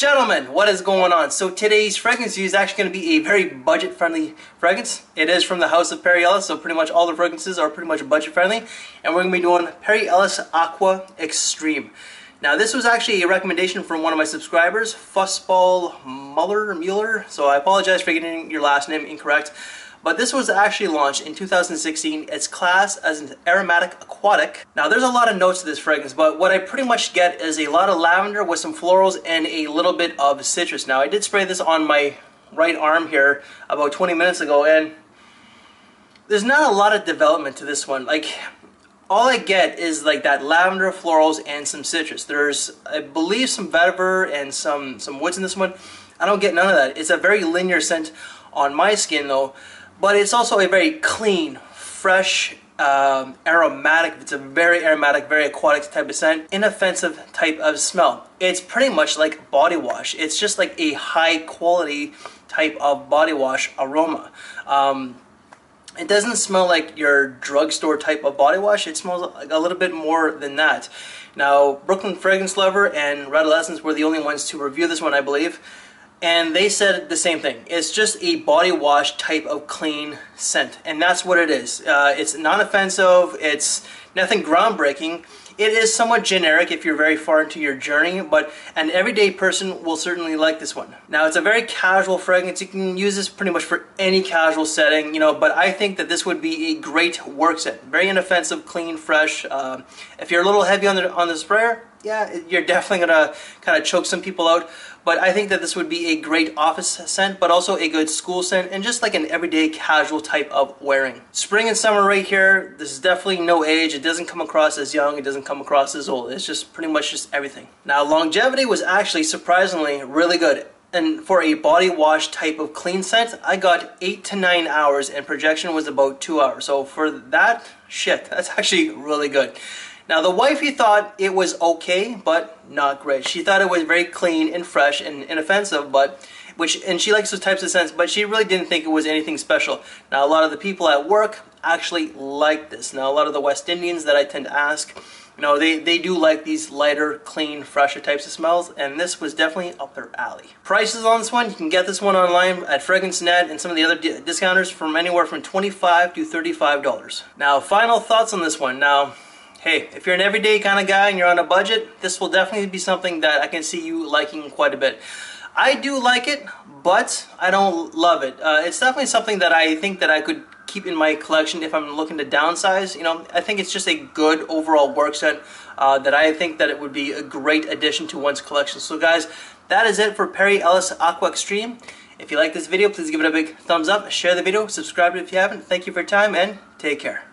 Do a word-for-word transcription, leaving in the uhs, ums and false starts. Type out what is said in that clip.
Gentlemen, what is going on? So today's fragrance review is actually going to be a very budget-friendly fragrance. It is from the house of Perry Ellis, so pretty much all the fragrances are pretty much budget-friendly. And we're going to be doing Perry Ellis Aqua Extreme. Now this was actually a recommendation from one of my subscribers, Fussball Muller Mueller, so I apologize for getting your last name incorrect. But this was actually launched in two thousand sixteen. It's classed as an aromatic aquatic. Now there's a lot of notes to this fragrance, but what I pretty much get is a lot of lavender with some florals and a little bit of citrus. Now I did spray this on my right arm here about twenty minutes ago, and there's not a lot of development to this one. Like, all I get is like that lavender, florals, and some citrus. There's, I believe, some vetiver and some, some woods in this one. I don't get none of that. It's a very linear scent on my skin though. But it's also a very clean, fresh, um, aromatic, it's a very aromatic, very aquatic type of scent, inoffensive type of smell. It's pretty much like body wash. It's just like a high quality type of body wash aroma. Um, it doesn't smell like your drugstore type of body wash. It smells like a little bit more than that. Now, Brooklyn Fragrance Lover and Red Adolescence were the only ones to review this one, I believe. And they said the same thing. It's just a body wash type of clean scent. And that's what it is. Uh, it's non-offensive. It's nothing groundbreaking. It is somewhat generic if you're very far into your journey, but an everyday person will certainly like this one. Now, it's a very casual fragrance. You can use this pretty much for any casual setting, you know, but I think that this would be a great work scent. Very inoffensive, clean, fresh. Um, if you're a little heavy on the, on the sprayer, yeah, you're definitely going to kind of choke some people out. But I think that this would be a great office scent, but also a good school scent, and just like an everyday casual type of wearing. Spring and summer right here, this is definitely no age. It doesn't come across as young, it doesn't come across as old. It's just pretty much just everything. Now, longevity was actually surprisingly really good. And for a body wash type of clean scent, I got eight to nine hours and projection was about two hours. So for that, shit, that's actually really good. Now, the wifey thought it was okay, but not great. She thought it was very clean and fresh and inoffensive, but which and she likes those types of scents, but she really didn't think it was anything special. Now, a lot of the people at work actually like this. Now, a lot of the West Indians that I tend to ask, you know, they, they do like these lighter, clean, fresher types of smells, and this was definitely up their alley. Prices on this one, you can get this one online at FragranceNet and some of the other di discounters from anywhere from twenty-five dollars to thirty-five dollars. Now, final thoughts on this one. Now, hey, if you're an everyday kind of guy and you're on a budget, this will definitely be something that I can see you liking quite a bit. I do like it, but I don't love it. Uh, it's definitely something that I think that I could keep in my collection if I'm looking to downsize. You know, I think it's just a good overall work scent uh, that I think that it would be a great addition to one's collection. So guys, that is it for Perry Ellis Aqua Extreme. If you like this video, please give it a big thumbs up, share the video, subscribe if you haven't. Thank you for your time, and take care.